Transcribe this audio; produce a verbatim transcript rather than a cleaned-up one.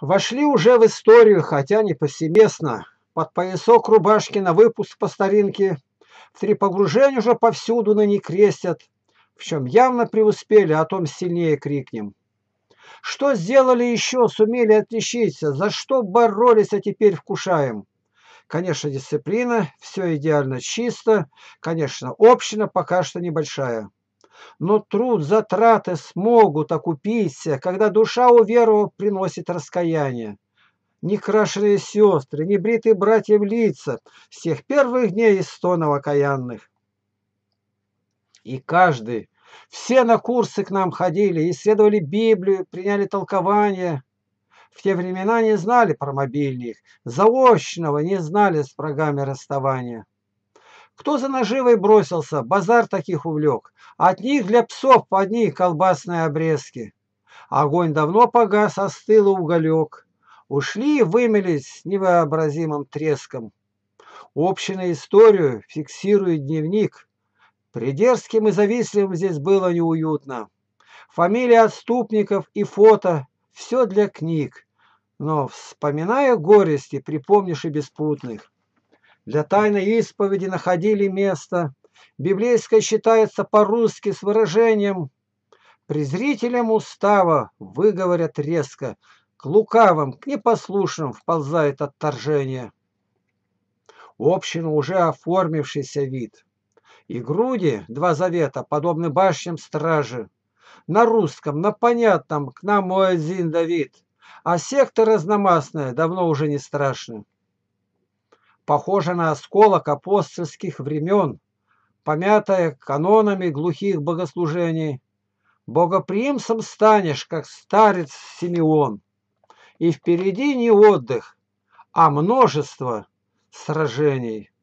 Вошли уже в историю, хотя не повсеместно. Под поясок рубашки на выпуск по старинке. В три погружения уже повсюду на ней крестят. В чем явно преуспели, о том сильнее крикнем. Что сделали еще, сумели отличиться, за что боролись, а теперь вкушаем. Конечно, дисциплина, все идеально чисто, конечно, община пока что небольшая. Но труд, затраты смогут окупиться, когда душа у веру приносит раскаяние. Некрашенные сестры, небритые братья в лица, с тех первых дней из стонов окаянных. И каждый, все на курсы к нам ходили, исследовали Библию, приняли толкование. В те времена не знали про мобильник, заочного не знали с врагами расставания. Кто за наживой бросился, базар таких увлек. От них для псов под них колбасные обрезки. Огонь давно погас, остыл уголек. Ушли и вымелись невообразимым треском. Общую историю фиксирует дневник. Придерзким и завистливым здесь было неуютно. Фамилии отступников и фото – все для книг. Но, вспоминая горести, припомнишь и беспутных. Для тайной исповеди находили место. Библейское считается по-русски с выражением «презрителям устава выговорят резко, к лукавым, к непослушным вползает отторжение». Община уже оформившийся вид. И груди, два завета, подобны башням стражи. На русском, на понятном, к нам муэзин Давид. А секты разномастные, давно уже не страшны. Похоже на осколок апостольских времен, помятая канонами глухих богослужений. Богоприимцем станешь, как старец Симеон. И впереди не отдых, а множество сражений.